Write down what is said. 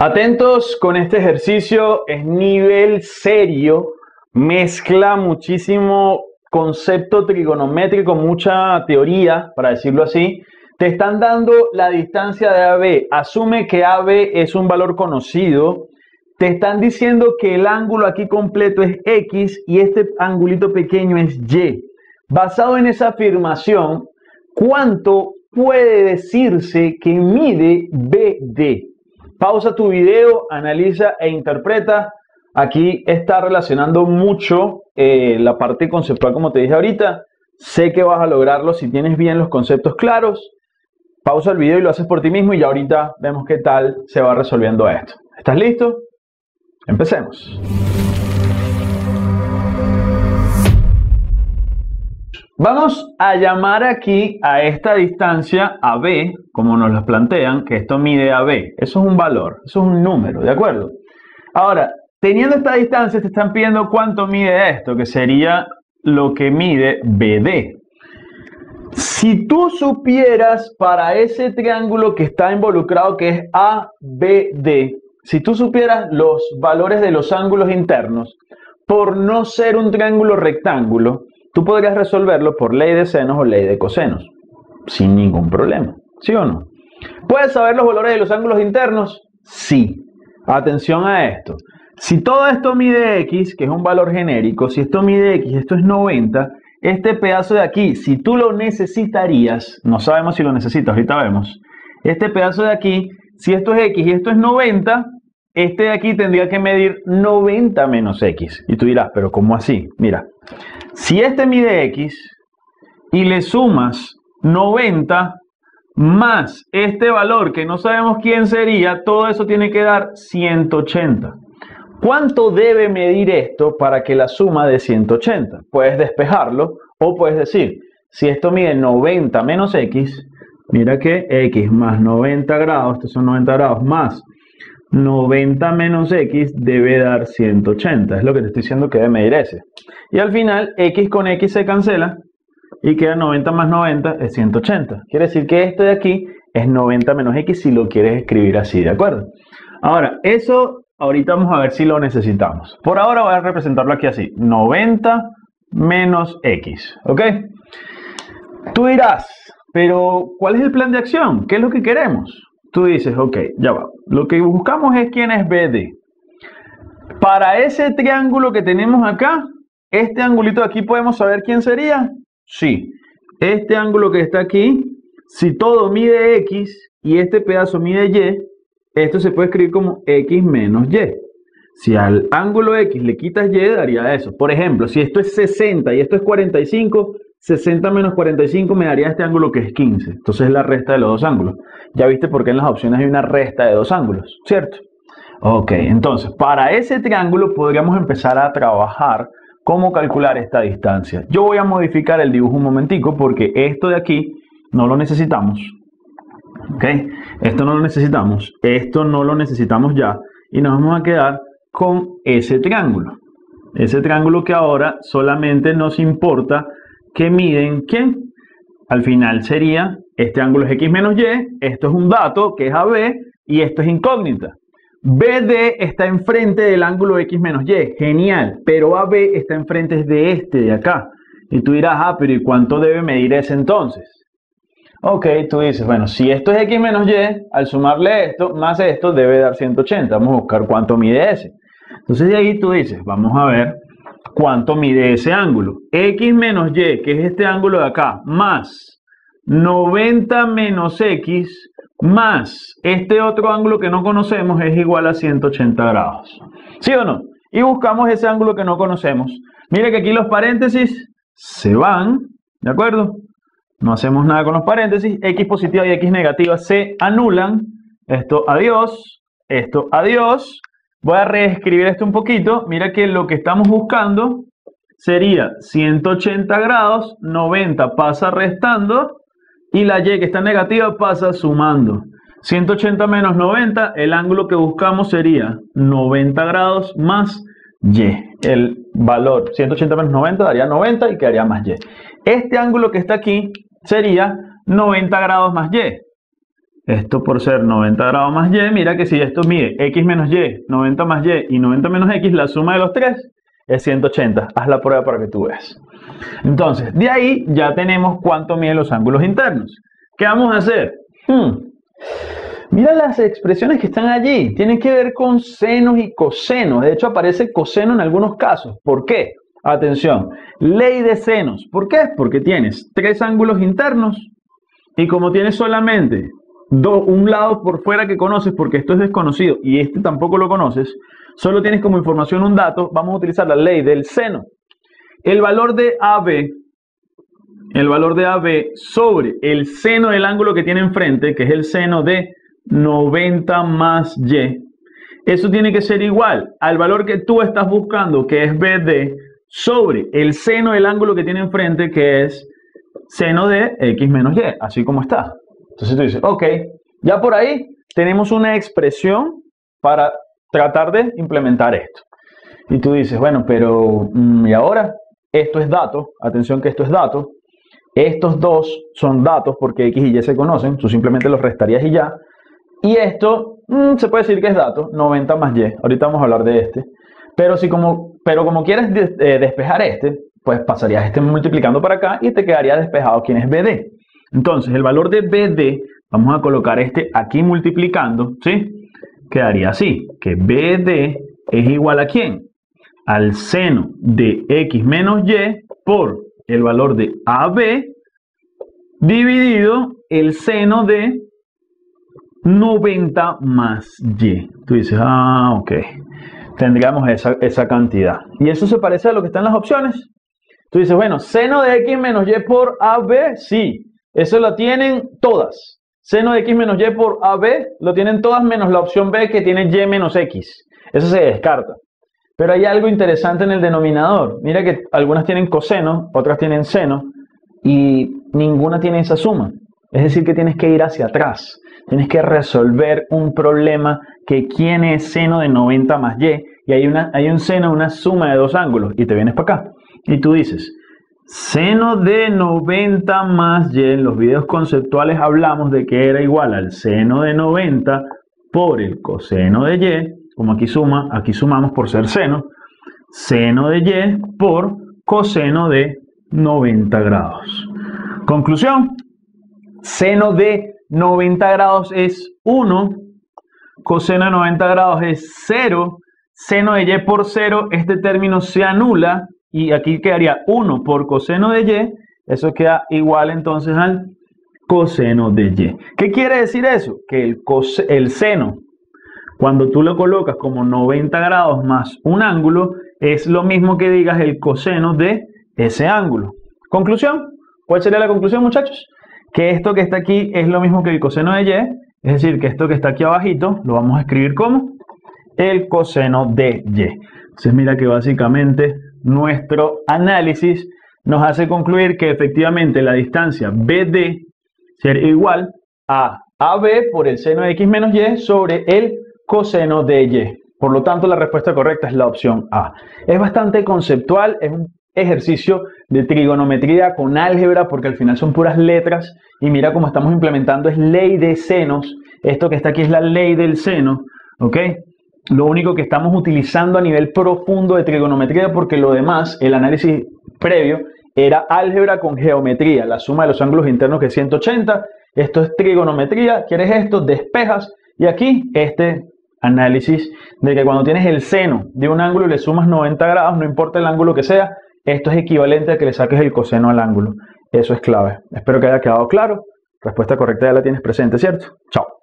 Atentos con este ejercicio, es nivel serio, mezcla muchísimo concepto trigonométrico, mucha teoría, para decirlo así. Te están dando la distancia de AB, asume que AB es un valor conocido. Te están diciendo que el ángulo aquí completo es X y este angulito pequeño es Y. Basado en esa afirmación, ¿cuánto puede decirse que mide BD? Pausa tu video, analiza e interpreta. Aquí está relacionando mucho la parte conceptual, como te dije ahorita. Sé que vas a lograrlo si tienes bien los conceptos claros. Pausa el video y lo haces por ti mismo y ya ahorita vemos qué tal se va resolviendo esto. ¿Estás listo? Empecemos. Vamos a llamar aquí a esta distancia AB, como nos lo plantean, que esto mide AB. Eso es un valor, eso es un número, ¿de acuerdo? Ahora, teniendo esta distancia, te están pidiendo cuánto mide esto, que sería lo que mide BD. Si tú supieras para ese triángulo que está involucrado, que es ABD, si tú supieras los valores de los ángulos internos, por no ser un triángulo rectángulo, tú podrías resolverlo por ley de senos o ley de cosenos, sin ningún problema, ¿sí o no? ¿Puedes saber los valores de los ángulos internos? Sí. Atención a esto. Si todo esto mide X, que es un valor genérico, si esto mide X, esto es 90, este pedazo de aquí, si tú lo necesitarías, no sabemos si lo necesitas, ahorita vemos, este pedazo de aquí, si esto es X y esto es 90, este de aquí tendría que medir 90 menos X. Y tú dirás, pero ¿cómo así? Mira, si este mide X y le sumas 90 más este valor que no sabemos quién sería, todo eso tiene que dar 180. ¿Cuánto debe medir esto para que la suma de 180? Puedes despejarlo o puedes decir, si esto mide 90 menos X, mira que X más 90 grados, estos son 90 grados, más 90 menos X debe dar 180. Es lo que te estoy diciendo que debe medir ese. Y al final, X con X se cancela y queda 90 más 90 es 180. Quiere decir que este de aquí es 90 menos X si lo quieres escribir así, ¿de acuerdo? Ahora, eso... ahorita vamos a ver si lo necesitamos. Por ahora voy a representarlo aquí así. 90 menos X. ¿Ok? Tú dirás, pero ¿cuál es el plan de acción? ¿Qué es lo que queremos? Tú dices, ok, ya va. Lo que buscamos es quién es BD. Para ese triángulo que tenemos acá, este angulito de aquí, ¿podemos saber quién sería? Sí. Este ángulo que está aquí, si todo mide X y este pedazo mide Y, esto se puede escribir como X menos Y. Si al ángulo X le quitas Y, daría eso. Por ejemplo, si esto es 60 y esto es 45, 60 menos 45 me daría este ángulo que es 15. Entonces es la resta de los dos ángulos. Ya viste por qué en las opciones hay una resta de dos ángulos, ¿cierto? Ok, entonces para ese triángulo podríamos empezar a trabajar cómo calcular esta distancia. Yo voy a modificar el dibujo un momentico porque esto de aquí no lo necesitamos. ¿Ok? Esto no lo necesitamos, esto no lo necesitamos ya y nos vamos a quedar con ese triángulo que ahora solamente nos importa que miden ¿quién? Al final sería, este ángulo es X menos Y, esto es un dato que es AB y esto es incógnita. BD está enfrente del ángulo X menos Y, genial, pero AB está enfrente de este de acá y tú dirás, ah, pero ¿y cuánto debe medir ese entonces? Ok, tú dices, bueno, si esto es X menos Y, al sumarle esto, más esto, debe dar 180. Vamos a buscar cuánto mide ese. Entonces de ahí tú dices, vamos a ver cuánto mide ese ángulo. X menos Y, que es este ángulo de acá, más 90 menos X, más este otro ángulo que no conocemos, es igual a 180 grados. ¿Sí o no? Y buscamos ese ángulo que no conocemos. Mira que aquí los paréntesis se van, ¿de acuerdo? No hacemos nada con los paréntesis, X positiva y X negativa se anulan, esto adiós, voy a reescribir esto un poquito, mira que lo que estamos buscando sería 180 grados, 90 pasa restando y la Y que está negativa pasa sumando. 180 menos 90, el ángulo que buscamos sería 90 grados más Y. El valor 180 menos 90 daría 90 y quedaría más Y. Este ángulo que está aquí sería 90 grados más Y. Esto por ser 90 grados más y, mira que si esto mide x menos y, 90 más y ,90 menos x, la suma de los tres es 180. Haz la prueba para que tú veas. Entonces, de ahí ya tenemos cuánto miden los ángulos internos. ¿Qué vamos a hacer? Mira las expresiones que están allí. Tienen que ver con senos y cosenos. De hecho, aparece coseno en algunos casos. ¿Por qué? Atención. Ley de senos. ¿Por qué? Porque tienes tres ángulos internos y como tienes solamente un lado por fuera que conoces, porque esto es desconocido y este tampoco lo conoces, solo tienes como información un dato. Vamos a utilizar la ley del seno. El valor de AB sobre el seno del ángulo que tiene enfrente, que es el seno de 90 más y, eso tiene que ser igual al valor que tú estás buscando, que es BD, sobre el seno del ángulo que tiene enfrente, que es seno de X menos y, así como está. Entonces tú dices, ok, ya por ahí tenemos una expresión para tratar de implementar esto. Y tú dices, bueno, pero ¿y ahora? Esto es dato, atención que esto es dato. Estos dos son datos porque X y Y se conocen, tú simplemente los restarías y ya. Y esto se puede decir que es dato, 90 más Y. Ahorita vamos a hablar de este. Pero como quieres despejar este, pues pasarías este multiplicando para acá y te quedaría despejado quién es BD. Entonces el valor de BD, vamos a colocar este aquí multiplicando, ¿sí? Quedaría así, que BD es igual a ¿quién? Al seno de X menos Y por el valor de AB dividido el seno de 90 más Y. Tú dices, ah, ok. Tendríamos esa cantidad. Y eso se parece a lo que está en las opciones. Tú dices, bueno, seno de X menos Y por AB, sí. Eso lo tienen todas. Seno de X menos Y por AB lo tienen todas menos la opción B, que tiene Y menos X. Eso se descarta. Pero hay algo interesante en el denominador. Mira que algunas tienen coseno, otras tienen seno y ninguna tiene esa suma. Es decir que tienes que ir hacia atrás. Tienes que resolver un problema que quién es seno de 90 más y. Y hay un seno, una suma de dos ángulos. Y te vienes para acá. Y tú dices, seno de 90 más y. En los videos conceptuales hablamos de que era igual al seno de 90 por el coseno de y. Como aquí suma, aquí sumamos por ser seno. Seno de y por coseno de 90 grados. Conclusión. Seno de 90 grados es 1, coseno de 90 grados es 0, seno de y por 0, este término se anula y aquí quedaría 1 por coseno de y, eso queda igual entonces al coseno de y. ¿Qué quiere decir eso? Que el seno, cuando tú lo colocas como 90 grados más un ángulo, es lo mismo que digas el coseno de ese ángulo. ¿Conclusión? ¿Cuál sería la conclusión, muchachos? Que esto que está aquí es lo mismo que el coseno de y, es decir, que esto que está aquí abajito lo vamos a escribir como el coseno de y. Entonces mira que básicamente nuestro análisis nos hace concluir que efectivamente la distancia BD sería igual a AB por el seno de X menos Y sobre el coseno de Y. Por lo tanto, la respuesta correcta es la opción A. Es bastante conceptual, es un ejercicio de trigonometría con álgebra, porque al final son puras letras y mira cómo estamos implementando, es ley de senos. Esto que está aquí es la ley del seno, ¿ok? Lo único que estamos utilizando a nivel profundo de trigonometría, porque lo demás, el análisis previo, era álgebra con geometría, la suma de los ángulos internos que es 180. Esto es trigonometría, quieres esto, despejas, y aquí este análisis de que cuando tienes el seno de un ángulo y le sumas 90 grados, no importa el ángulo que sea, esto es equivalente a que le saques el coseno al ángulo. Eso es clave. Espero que haya quedado claro. Respuesta correcta ya la tienes presente, ¿cierto? Chao.